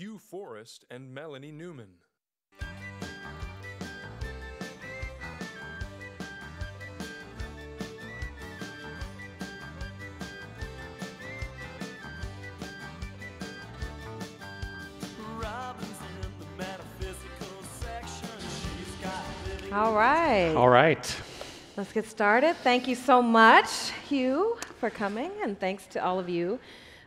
Hugh Forrest and Melanie Newman. All right. All right. Let's get started. Thank you so much, Hugh, for coming, and thanks to all of you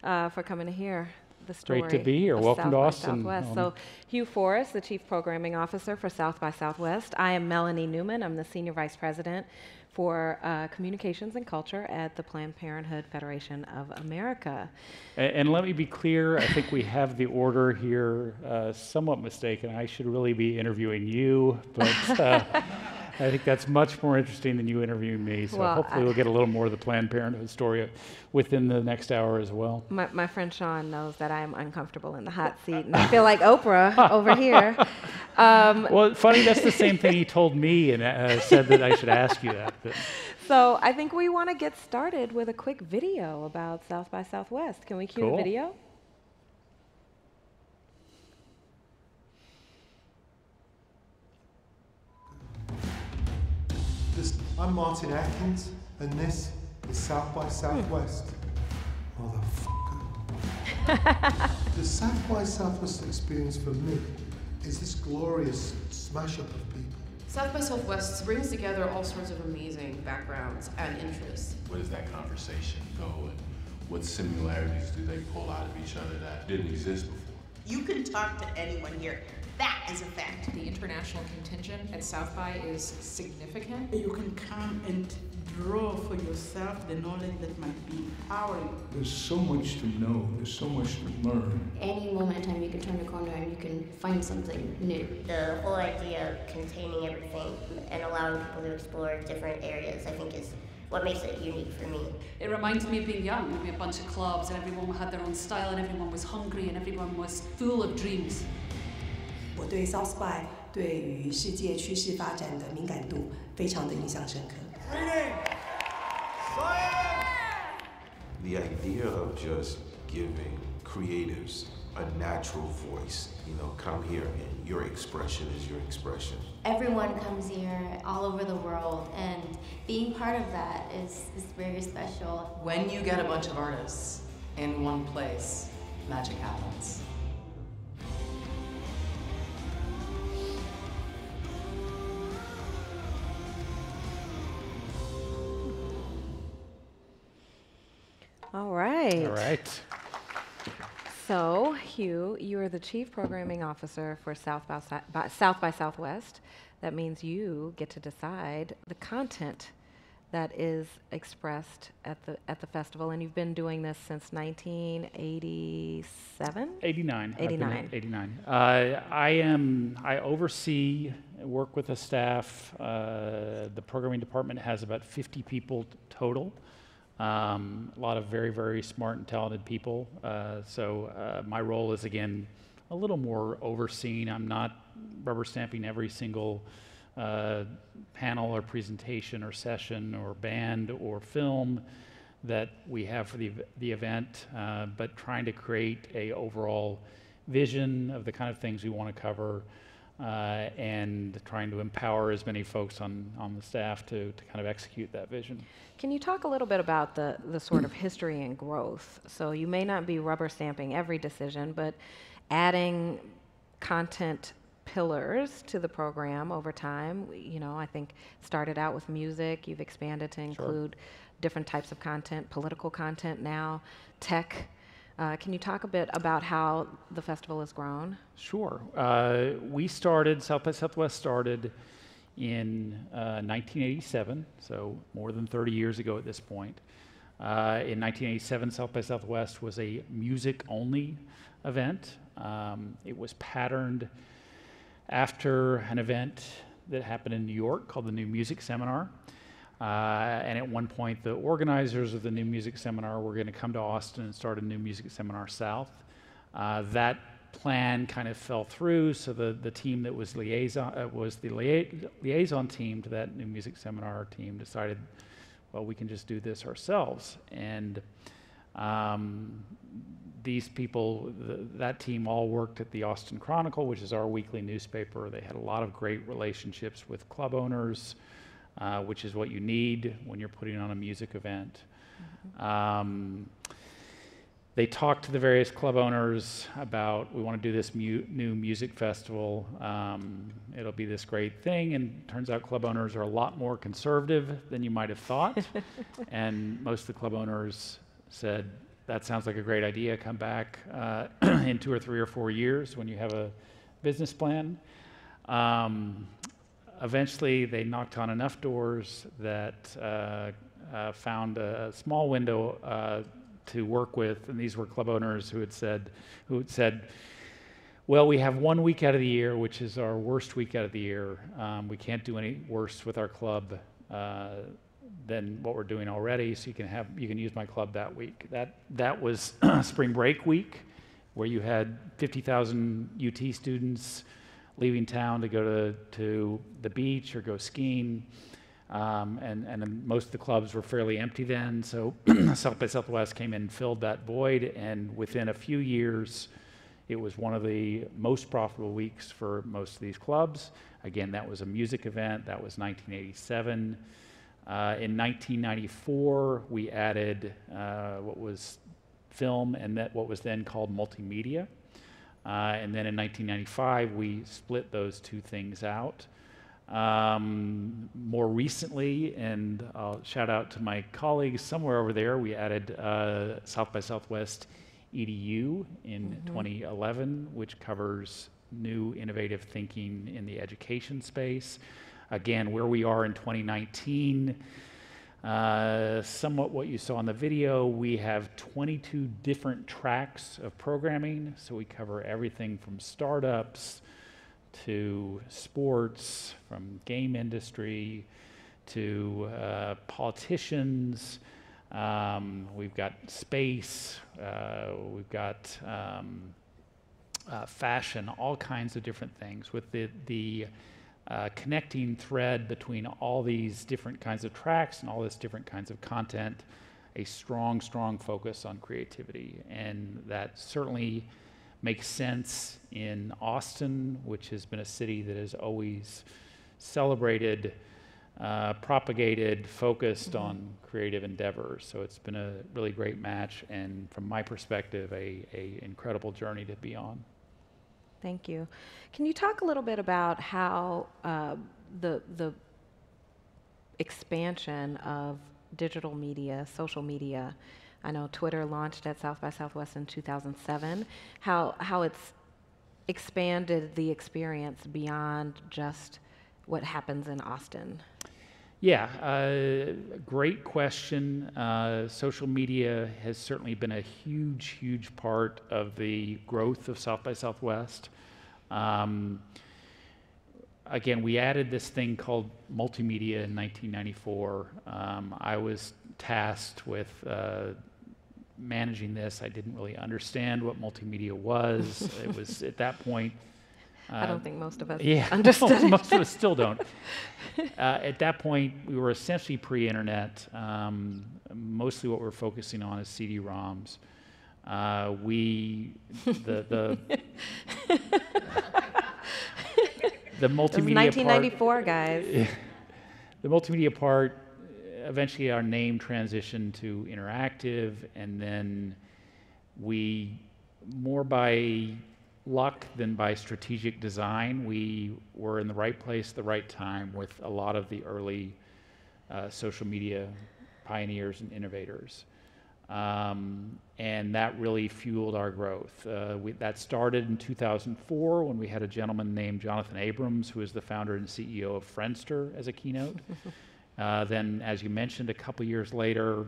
for coming to hear the story. Great to be here. Welcome to Austin. So, Hugh Forrest, the Chief Programming Officer for South by Southwest. I am Melanie Newman. I'm the Senior Vice President for Communications and Culture at the Planned Parenthood Federation of America. And let me be clear, I think we have the order here somewhat mistaken. I should really be interviewing you, but I think that's much more interesting than you interviewing me, so well, hopefully we'll get a little more of the Planned Parenthood story within the next hour as well. My friend Sean knows that I am uncomfortable in the hot seat, and I feel like Oprah over here. Well, funny, that's the same thing he told me and said that I should ask you that. But. So I think we want to get started with a quick video about South by Southwest. Can we cue the video? I'm Martin Atkins, and this is South by Southwest. Motherfucker. The South by Southwest experience for me is this glorious smash-up of people. South by Southwest brings together all sorts of amazing backgrounds and interests. Where does that conversation go, and what similarities do they pull out of each other that didn't exist before? You can talk to anyone here. That is a fact. The international contingent at South by is significant. You can come and draw for yourself the knowledge that might be empowering. There's so much to know. There's so much to learn. Any moment in time you can turn the corner and you can find something new. The whole idea of containing everything and allowing people to explore different areas, I think, is what makes it unique for me. It reminds me of being young. We had a bunch of clubs and everyone had their own style and everyone was hungry and everyone was full of dreams. 我对 South by 对于世界趋势发展的敏感度非常的印象深刻。The idea of just giving creatives a natural voice, you know, come here and your expression is your expression. Everyone comes here all over the world, and being part of that is very special. When you get a bunch of artists in one place, magic happens. All right. All right. So, Hugh, you are the Chief Programming Officer for South by Southwest. That means you get to decide the content that is expressed at the festival, and you've been doing this since 1987? 89. 89. 89. I oversee, work with a staff. The programming department has about 50 people total. A lot of very, very smart and talented people. My role is, again, a little more overseen. I'm not rubber stamping every single panel or presentation or session or band or film that we have for the event, but trying to create a overall vision of the kind of things we want to cover and trying to empower as many folks on the staff to kind of execute that vision. Can you talk a little bit about the sort of history and growth? So you may not be rubber stamping every decision, but adding content pillars to the program over time. You know, I think started out with music, you've expanded to include different types of content, political content now, tech. Can you talk a bit about how the festival has grown? Sure. South by Southwest started in 1987, so more than 30 years ago at this point. In 1987, South by Southwest was a music-only event. It was patterned after an event that happened in New York called the New Music Seminar. And at one point, the organizers of the New Music Seminar were going to come to Austin and start a New Music Seminar South. That plan kind of fell through, so the team that was the liaison team to that New Music Seminar team decided, well, we can just do this ourselves. And these people, that team all worked at the Austin Chronicle, which is our weekly newspaper. They had a lot of great relationships with club owners, which is what you need when you're putting on a music event. Mm-hmm. They talked to the various club owners about, we want to do this new music festival. It'll be this great thing. And turns out club owners are a lot more conservative than you might have thought. And most of the club owners said, that sounds like a great idea. Come back in 2 or 3 or 4 years when you have a business plan. Eventually, they knocked on enough doors that found a small window to work with, and these were club owners who had said, well, we have 1 week out of the year, which is our worst week out of the year. We can't do any worse with our club than what we're doing already, so you can use my club that week. That was spring break week, where you had 50,000 UT students leaving town to go to the beach or go skiing. And most of the clubs were fairly empty then, so South by Southwest came in and filled that void, and within a few years, it was one of the most profitable weeks for most of these clubs. Again, that was a music event. That was 1987. In 1994, we added what was film and what was then called multimedia. And then in 1995, we split those two things out. More recently, and I'll shout out to my colleagues somewhere over there, we added South by Southwest EDU in 2011, which covers new innovative thinking in the education space. Again, where we are in 2019, somewhat what you saw in the video, we have 22 different tracks of programming, so we cover everything from startups to sports, from game industry to politicians. We've got space, we've got fashion, all kinds of different things, with the connecting thread between all these different kinds of tracks and all this different kinds of content, a strong, strong focus on creativity. And that certainly makes sense in Austin, which has been a city that has always celebrated, propagated, focused on creative endeavors. So it's been a really great match, and from my perspective, an incredible journey to be on. Thank you. Can you talk a little bit about how the expansion of digital media, social media, I know Twitter launched at South by Southwest in 2007. How it's expanded the experience beyond just what happens in Austin? Yeah, great question. Social media has certainly been a huge, huge part of the growth of South by Southwest. Again, we added this thing called multimedia in 1994. I was tasked with managing this. I didn't really understand what multimedia was. It was at that point. I don't think most of us understood it. Most of us still don't. At that point, we were essentially pre-internet. Mostly what we're focusing on is CD-ROMs. The multimedia 1994, part, guys. The multimedia part, eventually our name transitioned to interactive, and then we, more by luck than by strategic design, we were in the right place at the right time with a lot of the early social media pioneers and innovators. And that really fueled our growth. That started in 2004 when we had a gentleman named Jonathan Abrams, who is the founder and CEO of Friendster, as a keynote. Then, as you mentioned, a couple years later,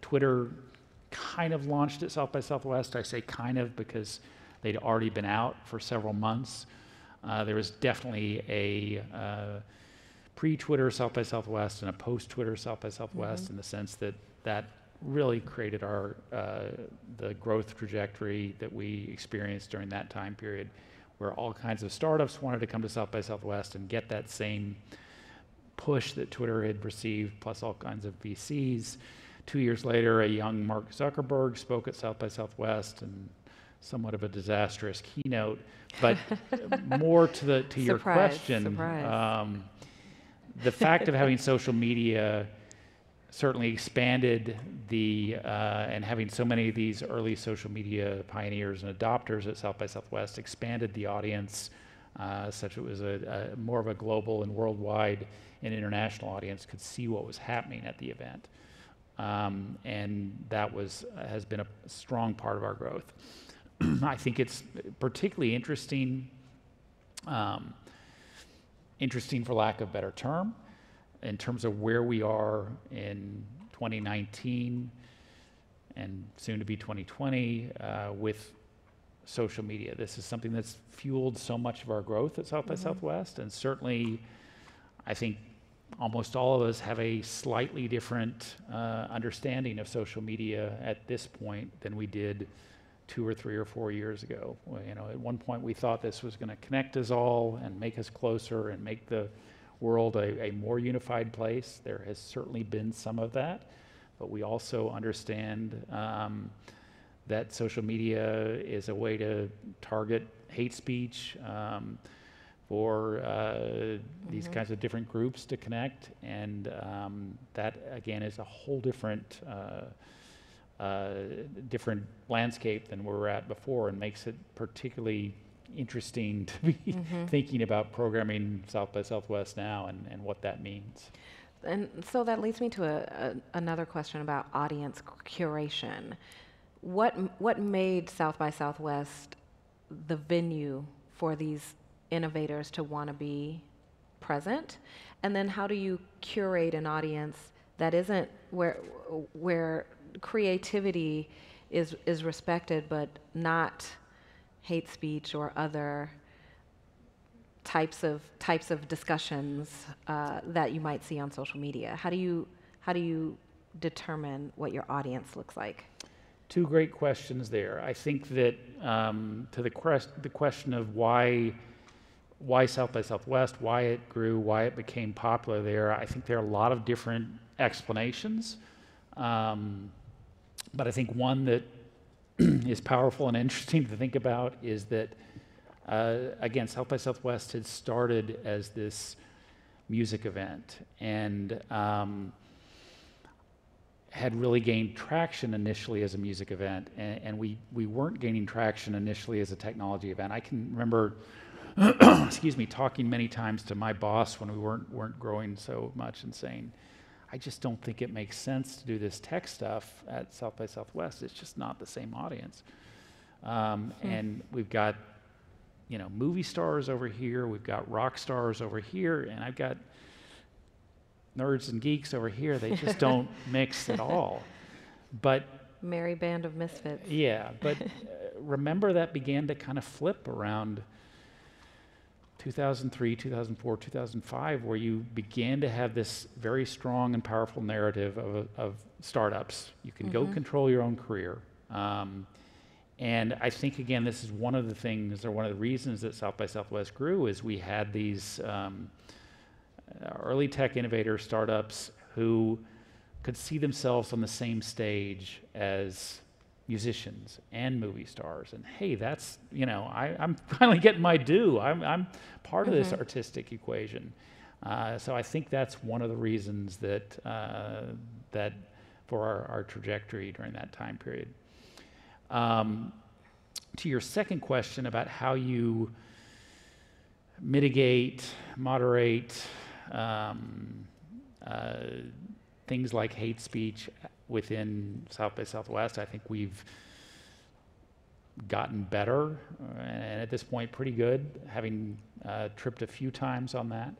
Twitter kind of launched at South by Southwest. I say kind of because they'd already been out for several months. There was definitely a pre-Twitter South by Southwest and a post-Twitter South by Southwest in the sense that really created the growth trajectory that we experienced during that time period, where all kinds of startups wanted to come to South by Southwest and get that same push that Twitter had received, plus all kinds of VCs. 2 years later, a young Mark Zuckerberg spoke at South by Southwest, and somewhat of a disastrous keynote. But more to your question, the fact of having social media certainly expanded the and having so many of these early social media pioneers and adopters at South by Southwest expanded the audience, such it was a more of a global and worldwide and international audience could see what was happening at the event. And that has been a strong part of our growth. I think it's particularly interesting, interesting for lack of a better term, in terms of where we are in 2019 and soon to be 2020 with social media. This is something that's fueled so much of our growth at South by Southwest, and certainly I think almost all of us have a slightly different understanding of social media at this point than we did 2 or 3 or 4 years ago. You know, at one point we thought this was going to connect us all and make us closer and make the world a more unified place. There has certainly been some of that, but we also understand that social media is a way to target hate speech, for these kinds of different groups to connect, and that again is a whole different different landscape than where we were at before, and makes it particularly interesting to be thinking about programming South by Southwest now and what that means. And so that leads me to another question about audience curation. What made South by Southwest the venue for these innovators to want to be present? And then how do you curate an audience that isn't where creativity is respected, but not hate speech or other types of discussions that you might see on social media? How do you determine what your audience looks like? Two great questions there. I think that to the question of why South by Southwest, why it grew, why it became popular there, I think there are a lot of different explanations. But I think one that is powerful and interesting to think about is that, again, South by Southwest had started as this music event and had really gained traction initially as a music event. And we weren't gaining traction initially as a technology event. I can remember excuse me, talking many times to my boss when we weren't growing so much and saying, I just don't think it makes sense to do this tech stuff at South by Southwest. It's just not the same audience. And we've got, you know, movie stars over here, we've got rock stars over here, and I've got nerds and geeks over here. They just don't mix at all. But merry band of misfits. Yeah, but remember that began to kind of flip around 2003, 2004, 2005, where you began to have this very strong and powerful narrative of startups. You can go control your own career. And I think, again, this is one of the things, or one of the reasons that South by Southwest grew, is we had these early tech innovator startups who could see themselves on the same stage as musicians and movie stars, and hey, that's, you know, I'm finally getting my due. I'm part of this artistic equation. So I think that's one of the reasons that that for our trajectory during that time period. To your second question about how you mitigate, moderate things like hate speech within South by Southwest, I think we've gotten better, and at this point pretty good, having tripped a few times on that.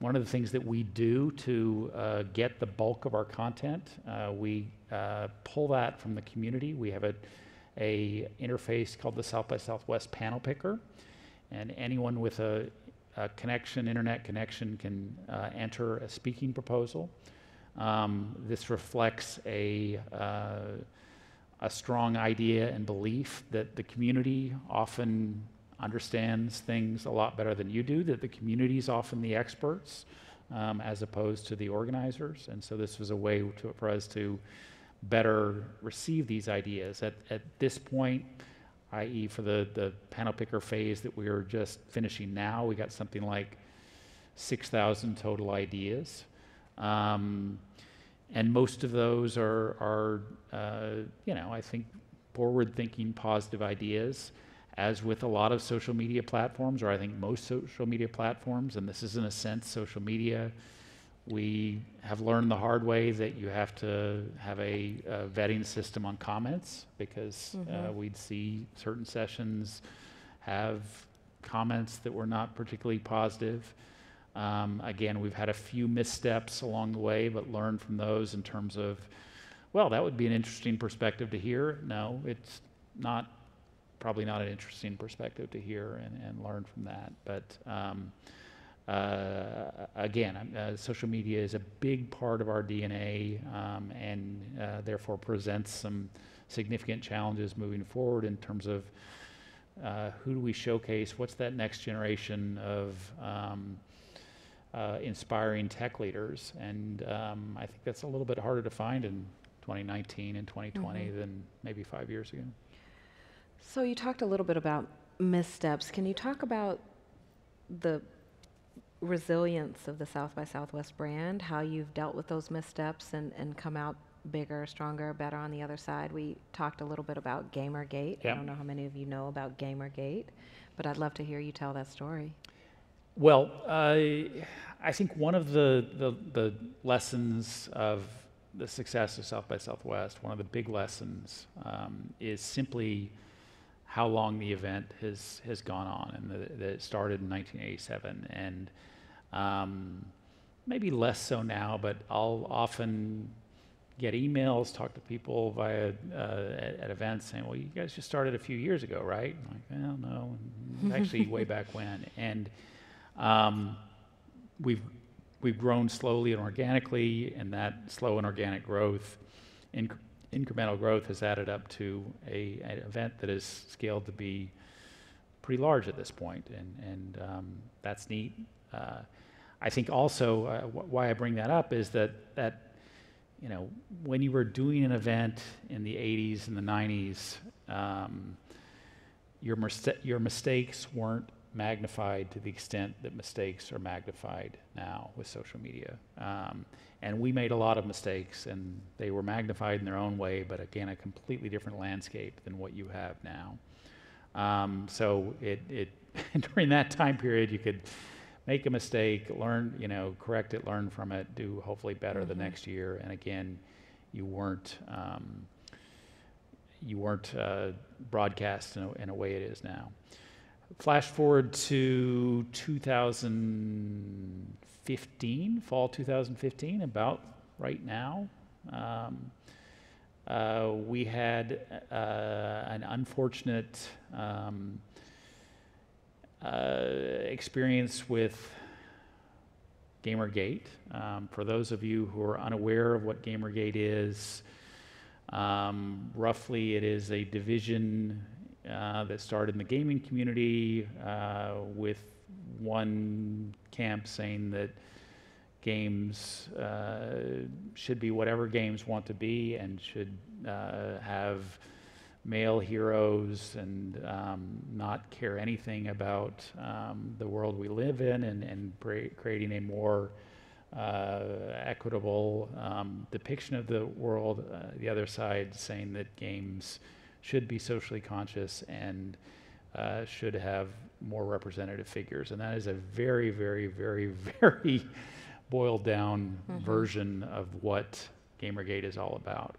One of the things that we do to get the bulk of our content, we pull that from the community. We have a interface called the South by Southwest Panel Picker, and anyone with a connection, internet connection, can enter a speaking proposal. This reflects a strong idea and belief that the community often understands things a lot better than you do, that the community is often the experts as opposed to the organizers. And so this was a way for us to better receive these ideas. At this point, i.e. for the panel picker phase that we are just finishing now, we got something like 6,000 total ideas. And most of those are you know, I think forward-thinking, positive ideas. As with a lot of social media platforms, or I think most social media platforms, and this is in a sense social media, we have learned the hard way that you have to have a vetting system on comments, because we'd see certain sessions have comments that were not particularly positive. Again, we've had a few missteps along the way, but learned from those in terms of, well, that would be an interesting perspective to hear. No, it's not, probably not an interesting perspective to hear, and learn from that. But again, social media is a big part of our DNA, and therefore presents some significant challenges moving forward in terms of who do we showcase, what's that next generation of inspiring tech leaders. And I think that's a little bit harder to find in 2019 and 2020 than maybe 5 years ago. So you talked a little bit about missteps. Can you talk about the resilience of the South by Southwest brand, how you've dealt with those missteps and come out bigger, stronger, better on the other side? We talked a little bit about Gamergate. Yep. I don't know how many of you know about Gamergate, but I'd love to hear you tell that story. Well, I think one of the lessons of the success of South by Southwest, one of the big lessons, is simply how long the event has gone on, and that it started in 1987. And maybe less so now, but I'll often get emails, talk to people via at events saying, well, you guys just started a few years ago, right? I'm like, well, no, it's actually way back when. And we've grown slowly and organically, and that slow and organic growth, incremental growth, has added up to an event that is scaled to be pretty large at this point, and that's neat. I think also why I bring that up is that you know, when you were doing an event in the 80s and the 90s, your mistakes weren't magnified to the extent that mistakes are magnified now with social media. And we made a lot of mistakes, and they were magnified in their own way, but again, a completely different landscape than what you have now. So it during that time period, you could make a mistake, learn, you know, correct it, learn from it, do hopefully better the next year. And again, you weren't broadcast in a way it is now. Flash forward to 2015, fall 2015, about right now. We had an unfortunate experience with Gamergate. For those of you who are unaware of what Gamergate is, roughly it is a division that started in the gaming community with one camp saying that games should be whatever games want to be and should have male heroes and not care anything about the world we live in, and creating a more equitable depiction of the world. The other side saying that games should be socially conscious and should have more representative figures. And that is a very, very, very, very boiled down version of what Gamergate is all about.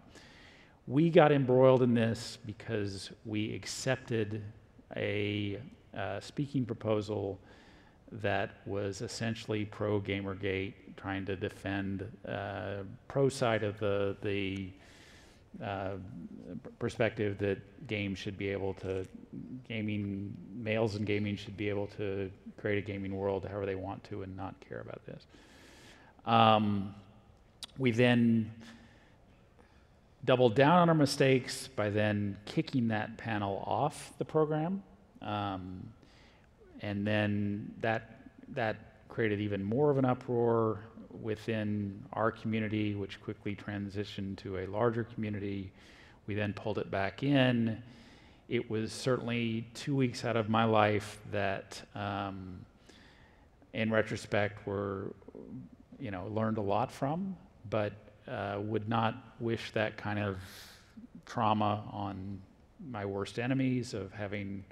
We got embroiled in this because we accepted a speaking proposal that was essentially pro-Gamergate, trying to defend pro-side of the perspective that males in gaming should be able to create a gaming world however they want to and not care about this. We then doubled down on our mistakes by then kicking that panel off the program, and then that created even more of an uproar within our community, which quickly transitioned to a larger community. We then pulled it back in. It was certainly 2 weeks out of my life that, in retrospect, were, you know, learned a lot from, but would not wish that kind of trauma on my worst enemies of having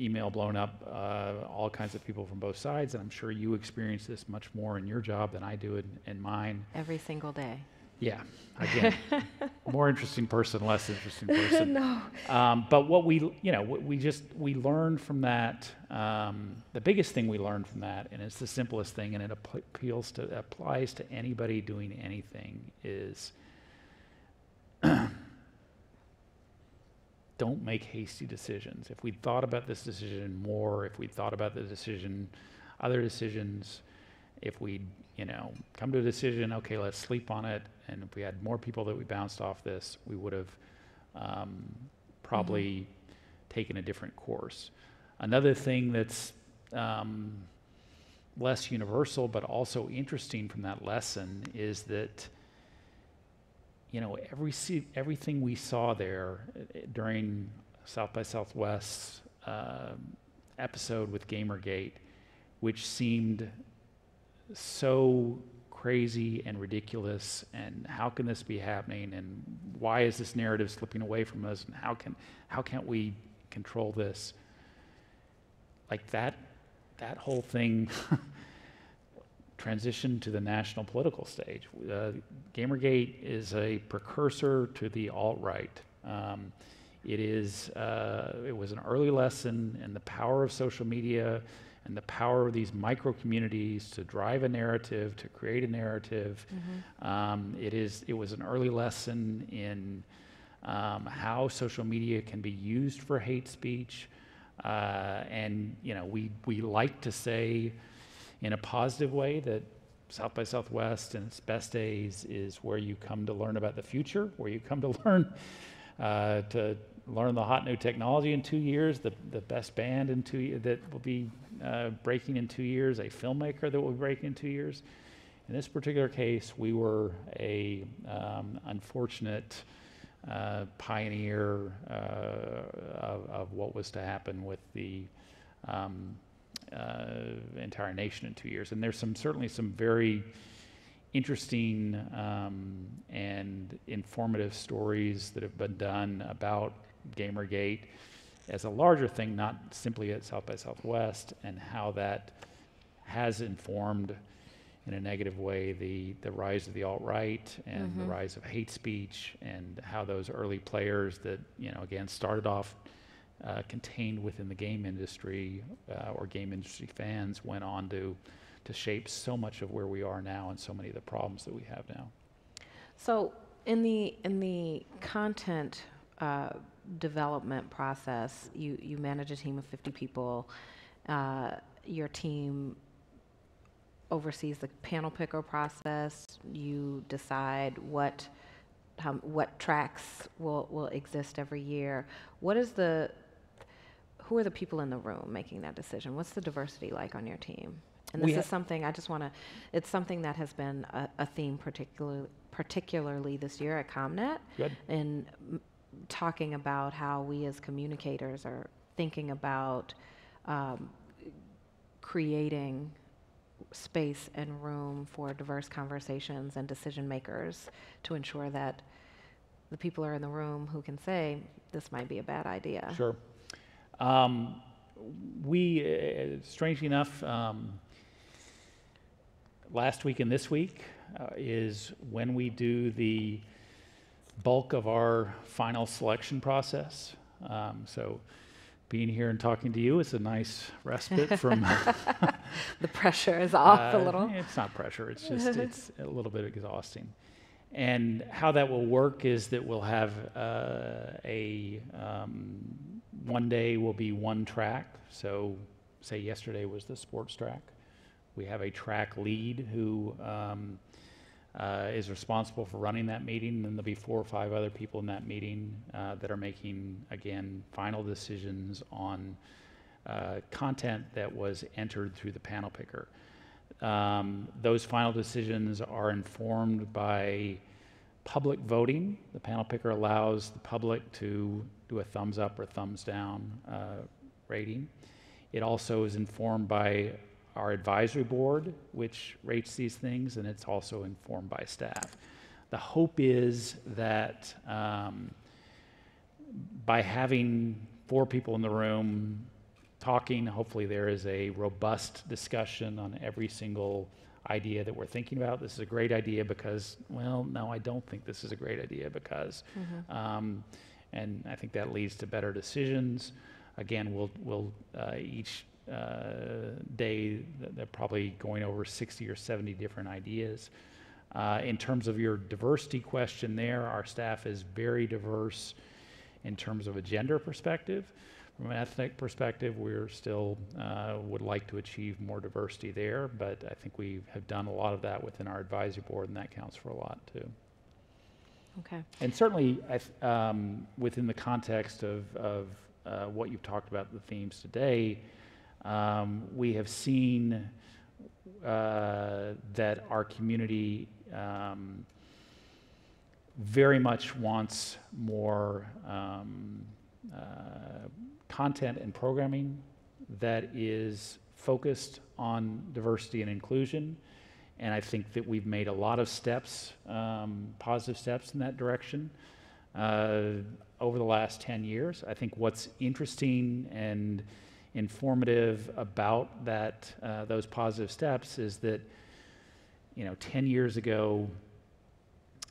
email blown up, all kinds of people from both sides. And I'm sure you experience this much more in your job than I do in mine. Every single day. Yeah, again, more interesting person, less interesting person. No. But what we, you know, we learned from that. The biggest thing we learned from that, and it's the simplest thing, and it applies to anybody doing anything, is don't make hasty decisions. If we thought about this decision more, if we thought about the decision, other decisions, if we, you know, come to a decision, okay, let's sleep on it. And if we had more people that we bounced off this, we would have probably taken a different course. Another thing that's less universal, but also interesting from that lesson is that, you know, everything we saw there during South by Southwest's episode with Gamergate, which seemed so crazy and ridiculous, and how can this be happening, and why is this narrative slipping away from us, and how can't we control this? Like that whole thing transitioned to the national political stage. Gamergate is a precursor to the alt-right. It was an early lesson in the power of social media and the power of these micro communities to drive a narrative, to create a narrative. Mm-hmm. It was an early lesson in how social media can be used for hate speech. And you know, we like to say in a positive way that South by Southwest in its best days is where you come to learn about the future, where you come to learn the hot new technology in 2 years, the best band in 2 years that will be breaking in 2 years, a filmmaker that will break in 2 years. In this particular case, we were a unfortunate pioneer of what was to happen with the entire nation in 2 years. And there's certainly some very interesting and informative stories that have been done about Gamergate as a larger thing, not simply at South by Southwest, and how that has informed in a negative way the rise of the alt-right and the rise of hate speech, and how those early players that, you know, again, started off contained within the game industry or game industry fans went on to shape so much of where we are now and so many of the problems that we have now. So in the content development process, you manage a team of 50 people. Your team oversees the panel picker process. You decide what tracks will exist every year. Who are the people in the room making that decision? What's the diversity like on your team? And this is something I just want to. It's something that has been a theme, particularly this year at ComNet. Good. And talking about how we as communicators are thinking about creating space and room for diverse conversations and decision makers to ensure that the people are in the room who can say, this might be a bad idea. Sure. We, strangely enough, last week and this week is when we do the bulk of our final selection process. So being here and talking to you is a nice respite from... The pressure is off a little. It's not pressure, it's just it's a little bit exhausting. And how that will work is that we'll have one day will be one track. So say yesterday was the sports track. We have a track lead who is responsible for running that meeting, and then there'll be 4 or 5 other people in that meeting that are making, again, final decisions on content that was entered through the panel picker. Those final decisions are informed by public voting. The panel picker allows the public to do a thumbs up or thumbs down rating. It also is informed by our advisory board, which rates these things, and it's also informed by staff. The hope is that by having 4 people in the room talking, hopefully there is a robust discussion on every single idea that we're thinking about. This is a great idea because, well, no, I don't think this is a great idea because, and I think that leads to better decisions. Again, we'll each day, they're probably going over 60 or 70 different ideas. In terms of your diversity question there, our staff is very diverse in terms of a gender perspective. From an ethnic perspective, we're still would like to achieve more diversity there, but I think we have done a lot of that within our advisory board, and that counts for a lot too. Okay. And certainly, within the context of what you've talked about, the themes today, we have seen that our community very much wants more content and programming that is focused on diversity and inclusion. And I think that we've made a lot of steps, positive steps in that direction over the last 10 years. I think what's interesting and informative about that, those positive steps is that, you know, 10 years ago,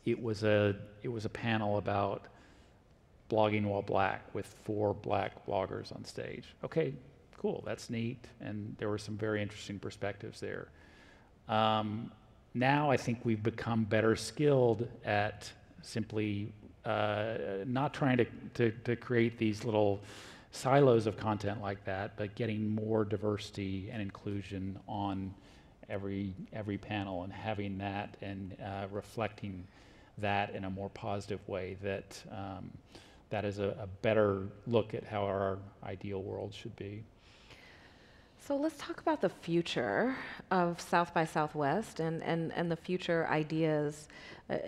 it was a panel about blogging while black with 4 black bloggers on stage. Okay, cool, that's neat. And there were some very interesting perspectives there. Now I think we've become better skilled at simply not trying to create these little silos of content like that, but getting more diversity and inclusion on every panel and having that and reflecting that in a more positive way that that is a better look at how our ideal world should be. So let's talk about the future of South by Southwest and the future ideas.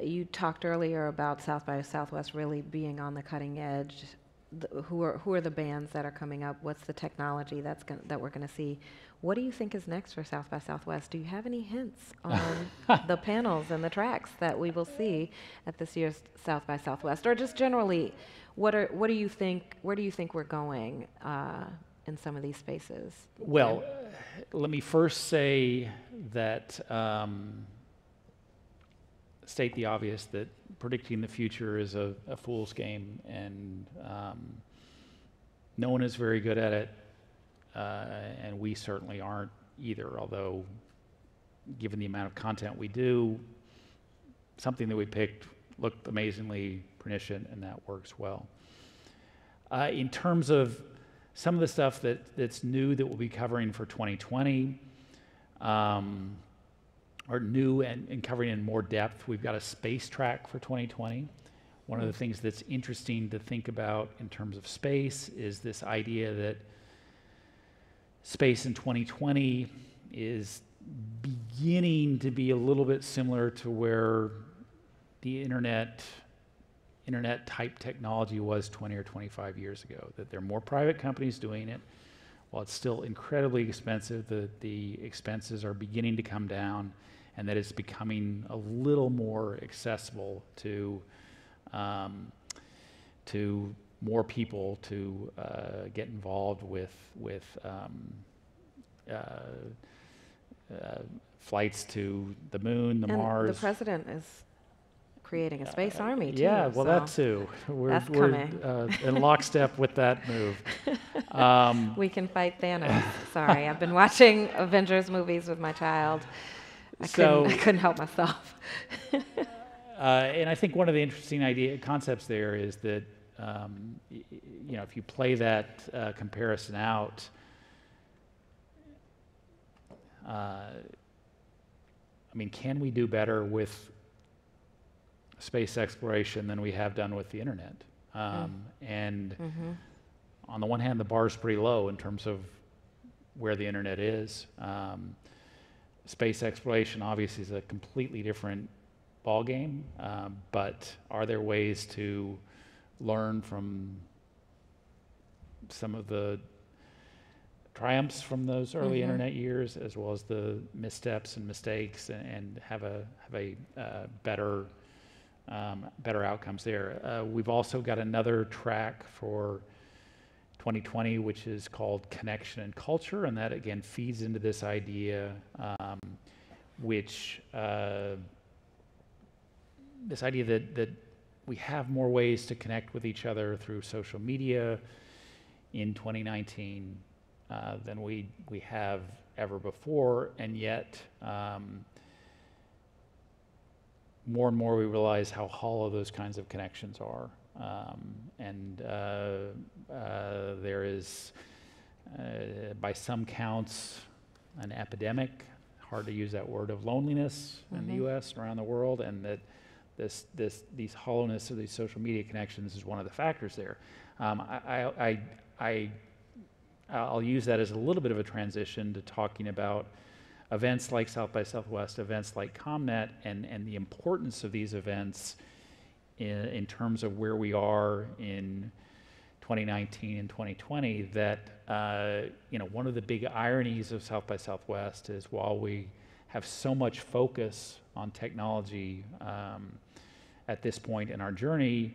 You talked earlier about South by Southwest really being on the cutting edge. Who are the bands that are coming up? What's the technology that we're going to see? What do you think is next for South by Southwest? Do you have any hints on the panels and the tracks that we will see at this year's South by Southwest, or just generally, what do you think? Where do you think we're going in some of these spaces? Well, let me first say that state the obvious that predicting the future is a fool's game, and no one is very good at it, and we certainly aren't either, although given the amount of content we do, something that we picked looked amazingly prescient, and that works well. In terms of some of the stuff that's new that we'll be covering for 2020, are new and covering in more depth. We've got a space track for 2020. One of the things that's interesting to think about in terms of space is this idea that space in 2020 is beginning to be a little bit similar to where the internet type technology was 20 or 25 years ago, that there are more private companies doing it. While it's still incredibly expensive, the expenses are beginning to come down, and that it's becoming a little more accessible to more people to get involved with flights to the moon, and Mars. The president is creating a space army too. Yeah, well, so that too. We're in lockstep with that move. We can fight Thanos. Sorry, I've been watching Avengers movies with my child. I couldn't help myself. And I think one of the interesting concepts there is that you know, if you play that comparison out, I mean, can we do better with space exploration than we have done with the internet? And on the one hand, the bar is pretty low in terms of where the internet is. Space exploration obviously is a completely different ball game, but are there ways to learn from some of the triumphs from those early internet years, as well as the missteps and mistakes, and have a better better outcomes there? We've also got another track for 2020, which is called Connection and Culture, and that again feeds into this idea, this idea that we have more ways to connect with each other through social media in 2019 than we have ever before, and yet more and more we realize how hollow those kinds of connections are. There is, by some counts, an epidemic, hard to use that word, of loneliness in the U.S. and around the world, and that these hollowness of these social media connections is one of the factors there. I'll use that as a little bit of a transition to talking about events like South by Southwest, events like ComNet, and the importance of these events in terms of where we are in 2019 and 2020, that one of the big ironies of South by Southwest is while we have so much focus on technology at this point in our journey,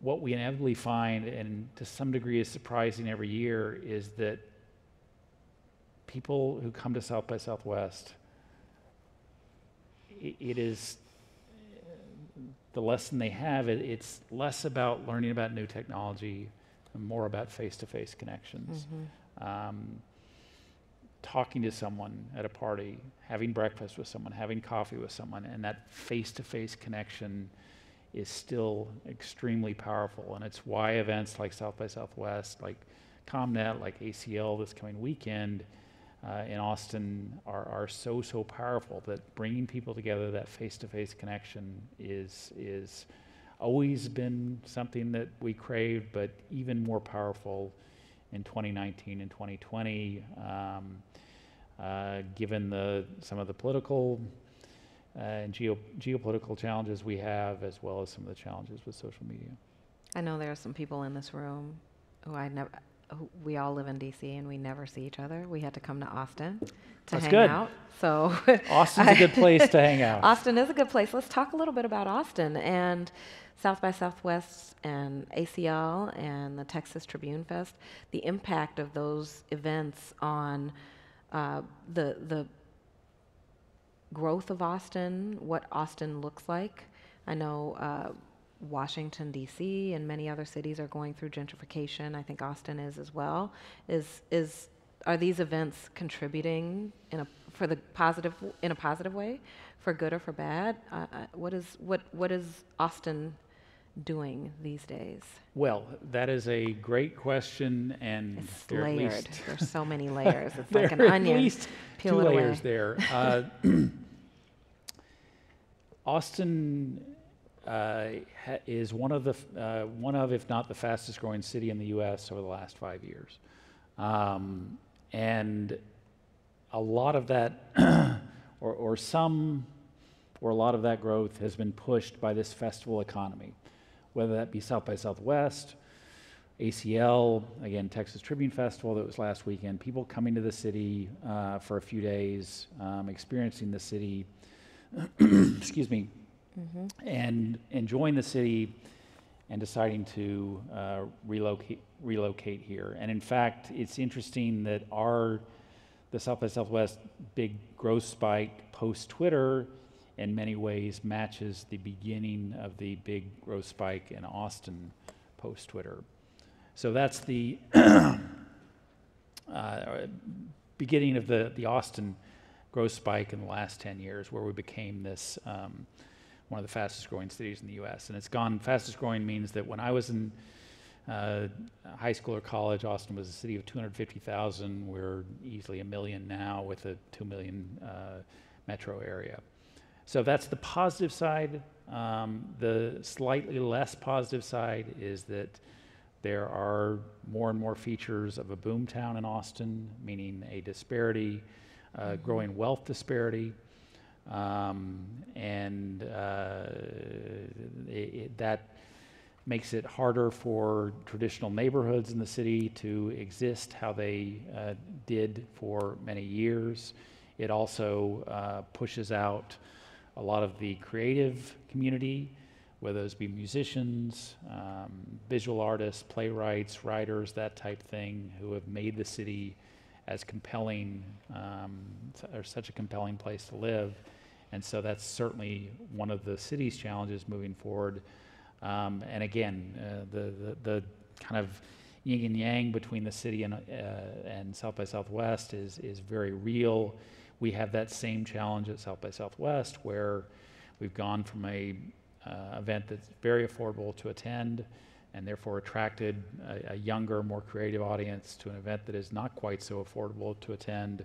what we inevitably find, and to some degree is surprising every year, is that people who come to South by Southwest, it is the lesson they have. It's less about learning about new technology and more about face-to-face connections. Talking to someone at a party, having breakfast with someone, having coffee with someone, and that face-to-face connection is still extremely powerful. And it's why events like South by Southwest, like ComNet, like ACL this coming weekend, in Austin are so powerful, that bringing people together, that face-to-face connection is always been something that we crave, but even more powerful in 2019 and 2020, given some of the political and geopolitical challenges we have, as well as some of the challenges with social media. I know there are some people in this room who we all live in DC and we never see each other. We had to come to Austin to hang out. So Austin's a good place to hang out. Austin is a good place. Let's talk a little bit about Austin and South by Southwest and ACL and the Texas Tribune Fest, the impact of those events on the growth of Austin, what Austin looks like. I know Washington, D.C. and many other cities are going through gentrification. I think Austin is as well. Are these events contributing in a positive way, for good or for bad? What is Austin doing these days? Well, that is a great question, and it's layered. There's so many layers. It's like an onion. At least peel it away. 2 layers there. Austin is one of, if not the fastest growing city in the U.S. over the last 5 years. And a lot of that, a lot of that growth has been pushed by this festival economy, whether that be South by Southwest, ACL, again, Texas Tribune Festival that was last weekend, people coming to the city for a few days, experiencing the city, excuse me, and enjoying the city and deciding to relocate here. And in fact, it's interesting that the South by Southwest big growth spike post-Twitter in many ways matches the beginning of the big growth spike in Austin post-Twitter. So that's the beginning of the Austin growth spike in the last 10 years, where we became this one of the fastest growing cities in the U.S. And it's gone, fastest growing means that when I was in high school or college, Austin was a city of 250,000. We're easily 1 million now, with a 2 million metro area. So that's the positive side. The slightly less positive side is that There are more and more features of a boomtown in Austin, meaning a disparity, growing wealth disparity, that makes it harder for traditional neighborhoods in the city to exist how they did for many years. It also pushes out a lot of the creative community, whether those be musicians, visual artists, playwrights, writers, that type thing, who have made the city as compelling, or such a compelling place to live. And so that's certainly one of the city's challenges moving forward. And again, the kind of yin and yang between the city and South by Southwest is very real. We have that same challenge at South by Southwest, where we've gone from a event that's very affordable to attend and therefore attracted a younger, more creative audience to an event that is not quite so affordable to attend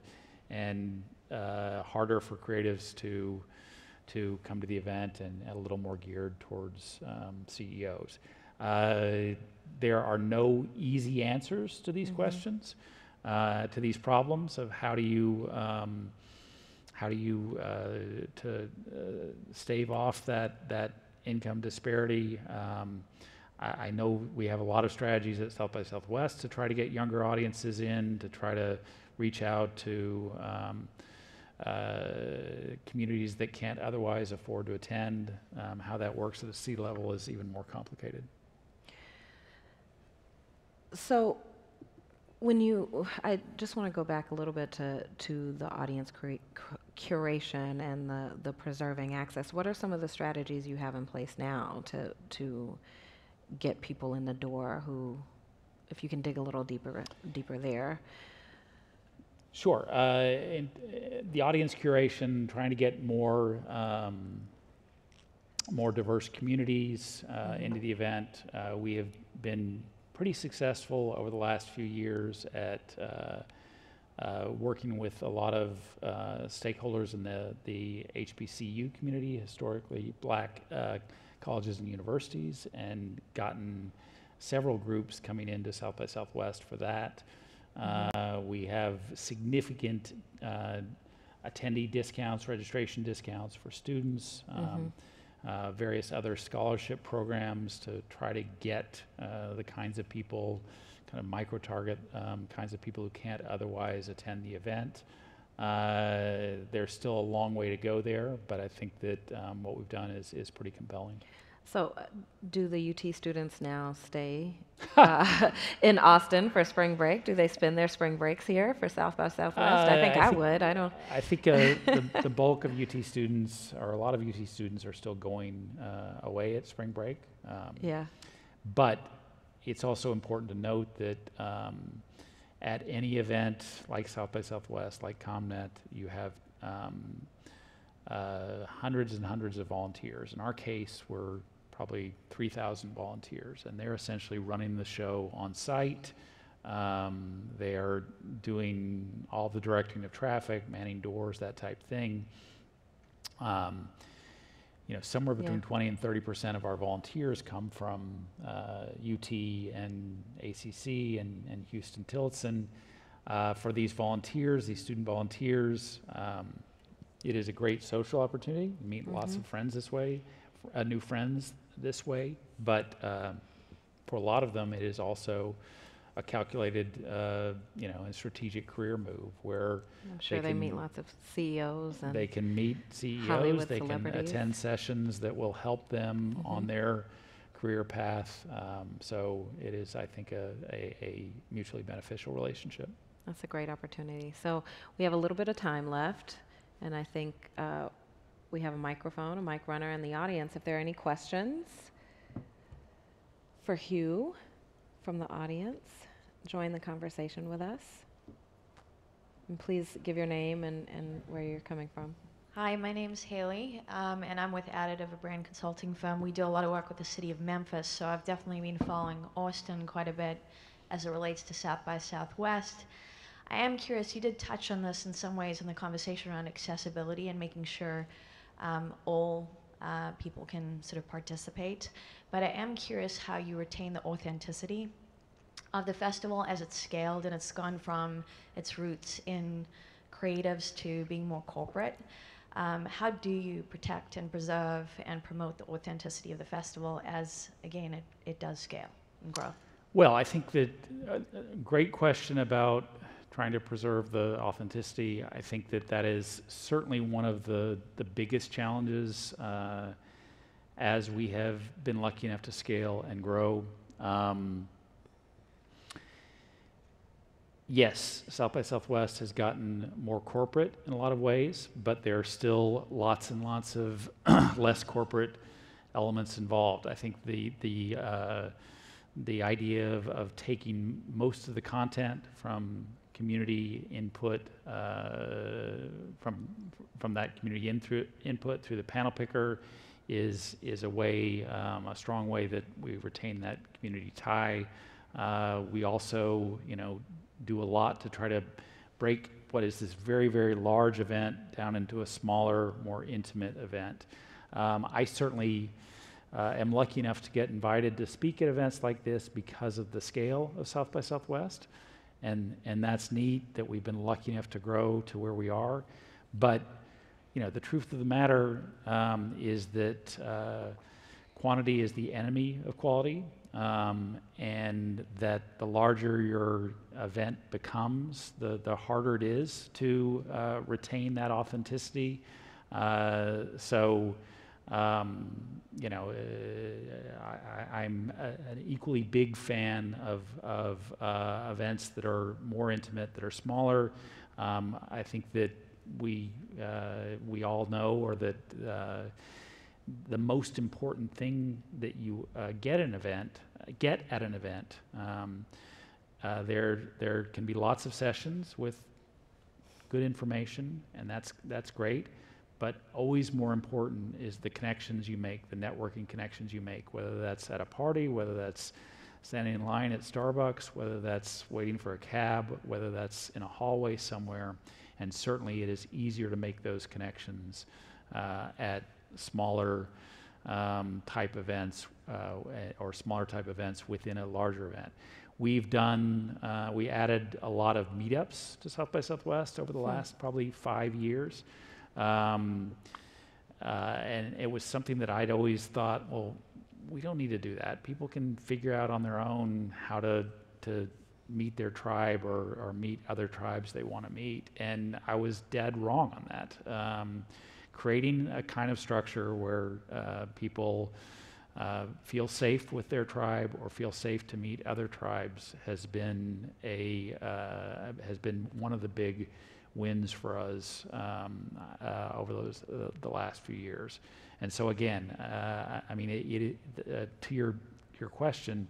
and harder for creatives to come to the event and a little more geared towards CEOs. There are no easy answers to these questions, to these problems of how do you stave off that income disparity. I know we have a lot of strategies at South by Southwest to try to get younger audiences in, to try to reach out to communities that can't otherwise afford to attend. How that works at the city level is even more complicated. So, I just want to go back a little bit to the audience curation and the preserving access. What are some of the strategies you have in place now to get people in the door who, if you can dig a little deeper there? Sure. The audience curation, trying to get more diverse communities into the event. We have been pretty successful over the last few years at working with a lot of stakeholders in the HBCU community, historically black colleges and universities, and gotten several groups coming into South by Southwest for that. We have significant attendee discounts, registration discounts for students, various other scholarship programs to try to get the kinds of people, kind of micro-target kinds of people who can't otherwise attend the event. There's still a long way to go there, but I think that what we've done is pretty compelling. So do the UT students now stay in Austin for spring break? Do they spend their spring breaks here for South by Southwest? I think I would. I don't. I think the bulk of UT students, or a lot of UT students, are still going away at spring break. Yeah. But it's also important to note that at any event like South by Southwest, like ComNet, you have hundreds and hundreds of volunteers. In our case, we're probably 3,000 volunteers, and they're essentially running the show on site. They are doing all the directing of traffic, manning doors, that type thing. You know, somewhere between 20 and 30% of our volunteers come from UT and ACC and Houston Tillotson. For these volunteers, these student volunteers, it is a great social opportunity. You meet lots of friends this way. New friends this way, but for a lot of them, it is also a calculated, and strategic career move where I'm sure they meet lots of CEOs. And they can meet CEOs. Hollywood they can attend sessions that will help them on their career path. So it is, I think, a mutually beneficial relationship. That's a great opportunity. So we have a little bit of time left, and I think. We have a microphone, a mic runner in the audience. If there are any questions for Hugh from the audience, join the conversation with us. And please give your name and where you're coming from. Hi, my name's Haley, and I'm with Additive, a brand consulting firm. We do a lot of work with the city of Memphis, so I've definitely been following Austin quite a bit as it relates to South by Southwest. I am curious, you did touch on this in some ways in the conversation around accessibility and making sure all people can sort of participate, but I am curious how you retain the authenticity of the festival as it's scaled and it's gone from its roots in creatives to being more corporate. How do you protect and preserve and promote the authenticity of the festival as, again, it does scale and grow? Well, I think that great question about trying to preserve the authenticity. I think that that is certainly one of the biggest challenges as we have been lucky enough to scale and grow. Yes, South by Southwest has gotten more corporate in a lot of ways, but there are still lots and lots of less corporate elements involved. I think the idea of taking most of the content from community input, from that community input through the panel picker is a way, a strong way that we retain that community tie. We also, do a lot to try to break what is this very, very large event down into a smaller, more intimate event. I certainly am lucky enough to get invited to speak at events like this because of the scale of South by Southwest, and that's neat that we've been lucky enough to grow to where we are. But the truth of the matter is that quantity is the enemy of quality. And that the larger your event becomes, the harder it is to retain that authenticity. I'm an equally big fan of events that are more intimate, that are smaller. I think that we all know, or that the most important thing that you get at an event. There can be lots of sessions with good information, and that's great, but always more important is the connections you make, the networking connections you make, whether that's at a party, whether that's standing in line at Starbucks, whether that's waiting for a cab, whether that's in a hallway somewhere. And certainly it is easier to make those connections at smaller type events within a larger event. We've done, we added a lot of meetups to South by Southwest over the last probably 5 years. And it was something that I'd always thought, well, we don't need to do that. People can figure out on their own how to meet their tribe or meet other tribes they want to meet. And I was dead wrong on that. Creating a kind of structure where people feel safe with their tribe or feel safe to meet other tribes has been one of the big wins for us over the last few years. And so again, to your question,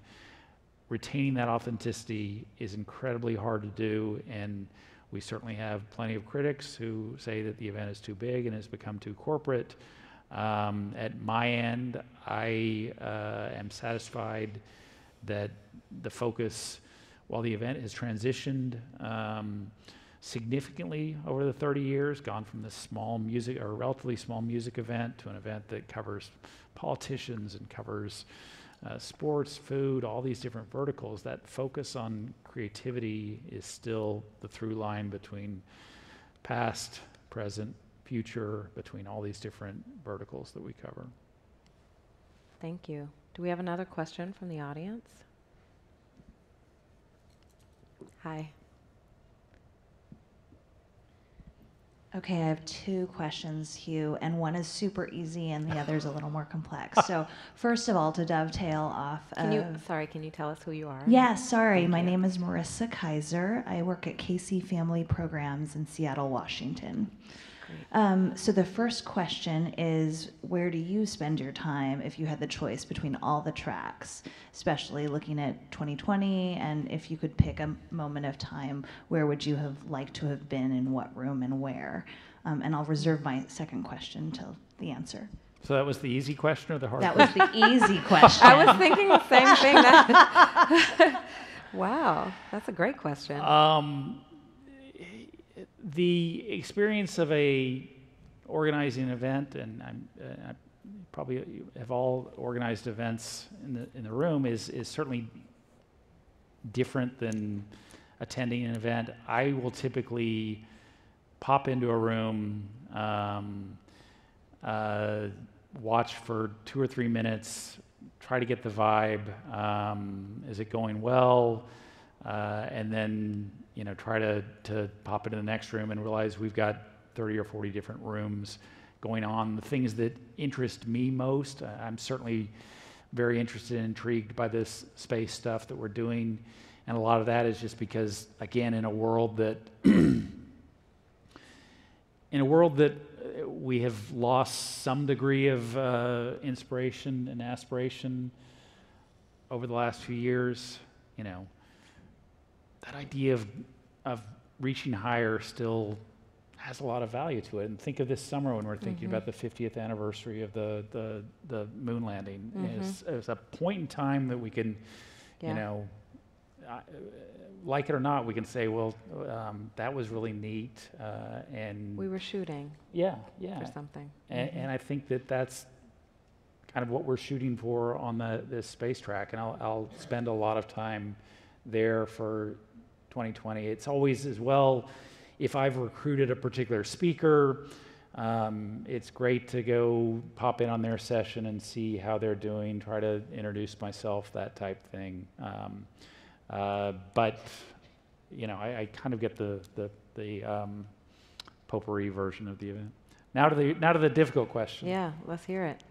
retaining that authenticity is incredibly hard to do, and we certainly have plenty of critics who say that the event is too big and has become too corporate. At my end, I am satisfied that the focus, while the event has transitioned significantly over the 30 years, gone from this relatively small music event to an event that covers politicians and covers sports, food, all these different verticals, that focus on creativity is still the through line between past, present, future, between all these different verticals that we cover. Thank you. Do we have another question from the audience? Hi. Okay, I have two questions, Hugh, and one is super easy and the other is a little more complex. So first of all, to dovetail off can you tell us who you are? Yeah, sorry. My name is Marissa Kaiser. I work at Casey Family Programs in Seattle, Washington. So the first question is, where do you spend your time if you had the choice between all the tracks, especially looking at 2020, and if you could pick a moment of time, where would you have liked to have been, in what room and where? And I'll reserve my second question till the answer. So that was the easy question or the hard question? That was the easy question. I was thinking the same thing. Wow, that's a great question. The experience of organizing an event, and I probably have all organized events in the room, is certainly different than attending an event. I will typically pop into a room, watch for 2 or 3 minutes, try to get the vibe. Is it going well? And then, you know, try to pop into the next room and realize we've got 30 or 40 different rooms going on. The things that interest me most, I'm certainly very interested and intrigued by this space stuff that we're doing. And a lot of that is just because, again, in a world that we have lost some degree of inspiration and aspiration over the last few years, you know, that idea of reaching higher still has a lot of value to it. And think of this summer when we're thinking about the 50th anniversary of the moon landing. It's a point in time that we can, you know, like it or not, we can say, well, that was really neat. And we were shooting for something. And I think that that's kind of what we're shooting for on this space track. And I'll spend a lot of time there for 2020. It's always as well, if I've recruited a particular speaker, it's great to go pop in on their session and see how they're doing, try to introduce myself, that type thing. But, you know, I kind of get the potpourri version of the event. Now to the difficult question. Yeah, let's hear it.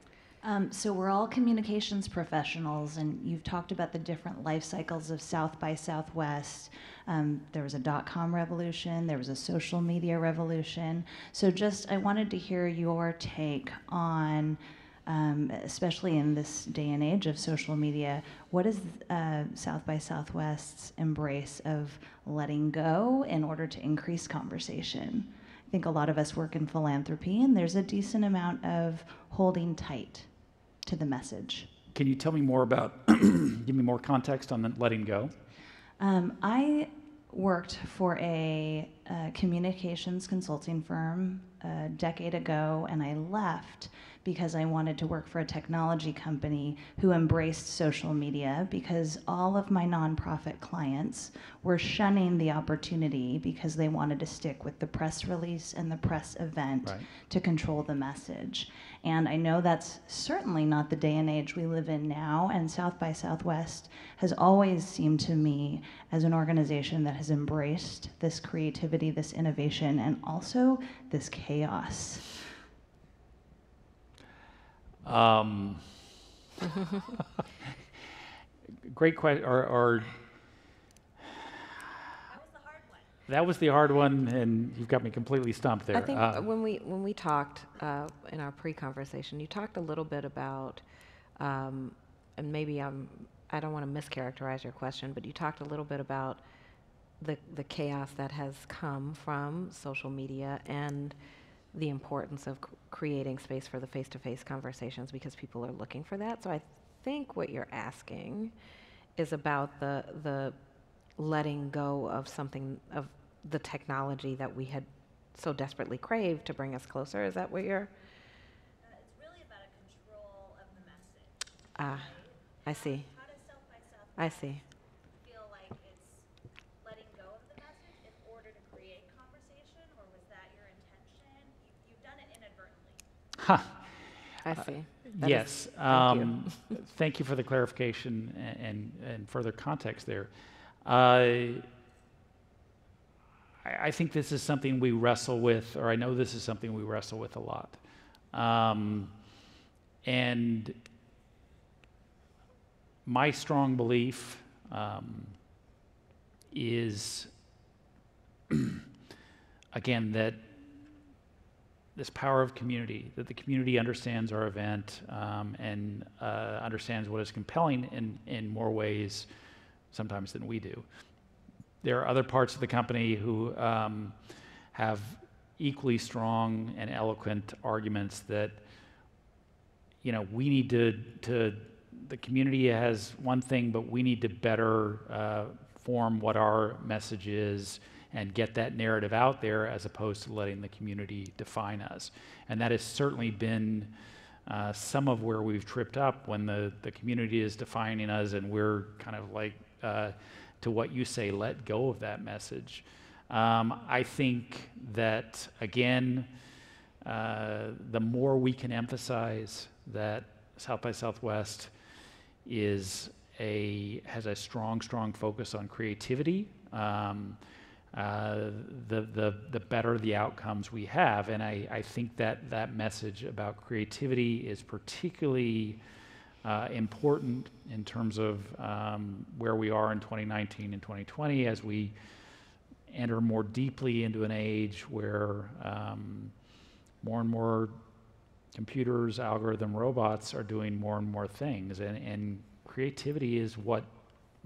So we're all communications professionals, and you've talked about the different life cycles of South by Southwest. There was a dot-com revolution, there was a social media revolution. So just, I wanted to hear your take on, especially in this day and age of social media, what is South by Southwest's embrace of letting go in order to increase conversation? I think a lot of us work in philanthropy, and there's a decent amount of holding tight to the message. Can you tell me more about, give me more context on the letting go? I worked for a communications consulting firm a decade ago, and I left because I wanted to work for a technology company who embraced social media, because all of my nonprofit clients were shunning the opportunity because they wanted to stick with the press release and the press event to control the message. And I know that's certainly not the day and age we live in now, and South by Southwest has always seemed to me as an organization that has embraced this creativity, this innovation, and also this chaos. Great question. Or that was the hard one, and you've got me completely stumped there. I think when we talked in our pre-conversation, you talked a little bit about, and maybe I don't want to mischaracterize your question, but you talked a little bit about the chaos that has come from social media and the importance of creating space for the face-to-face conversations, because people are looking for that. So I think what you're asking is about the letting go of something, of the technology that we had so desperately craved to bring us closer. Is that what you're? It's really about a control of the message. Ah, I see. How does South by Southwest feel like it's letting go of the message in order to create conversation, or was that your intention? You've done it inadvertently. Ha. Huh. I see. Yes. Thank you. Thank you for the clarification and further context there. I think this is something we wrestle with, or I know this is something we wrestle with a lot. And my strong belief is, again, that this power of community, that the community understands our event and understands what is compelling in more ways sometimes than we do. There are other parts of the company who have equally strong and eloquent arguments that, you know, we need to the community has one thing, but we need to better form what our message is and get that narrative out there, as opposed to letting the community define us. And that has certainly been some of where we've tripped up, when the community is defining us and we're kind of like to what you say, let go of that message. I think that, again, the more we can emphasize that South by Southwest is has a strong, strong focus on creativity, the better the outcomes we have. And I think that that message about creativity is particularly important in terms of where we are in 2019 and 2020 as we enter more deeply into an age where more and more computers, algorithm, robots are doing more and more things, and creativity is what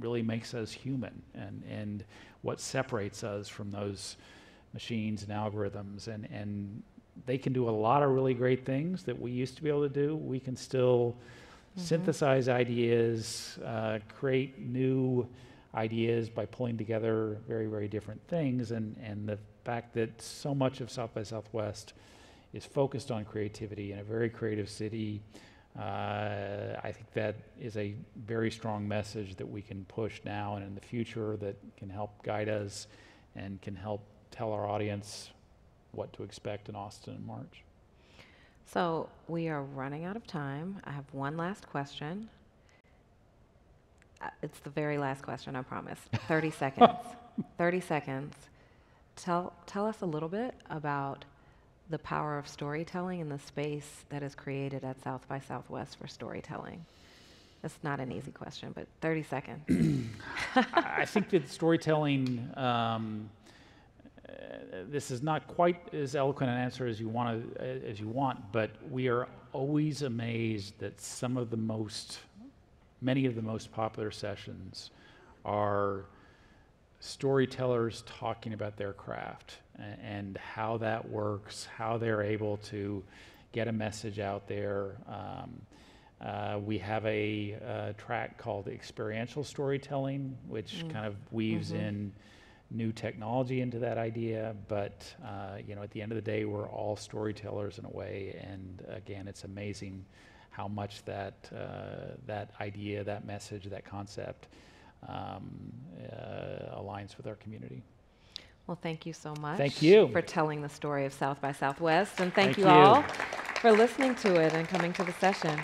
really makes us human, and what separates us from those machines and algorithms, and they can do a lot of really great things that we used to be able to do. We can still synthesize ideas, create new ideas by pulling together very, very different things, and the fact that so much of South by Southwest is focused on creativity in a very creative city, I think that is a very strong message that we can push now and in the future that can help guide us and can help tell our audience what to expect in Austin in March. So we are running out of time. I have one last question. It's the very last question, I promise. 30 seconds. 30 seconds. Tell us a little bit about the power of storytelling and the space that is created at South by Southwest for storytelling. That's not an easy question, but 30 seconds. I think that storytelling, this is not quite as eloquent an answer as you want, but we are always amazed that many of the most popular sessions are storytellers talking about their craft and how that works, how they're able to get a message out there. We have a track called Experiential Storytelling, which kind of weaves in new technology into that idea, but you know, at the end of the day, we're all storytellers in a way, and again, it's amazing how much that that idea, that message, that concept aligns with our community. Well, thank you so much. Thank you for telling the story of South by Southwest, and thank you all for listening to it and coming to the session.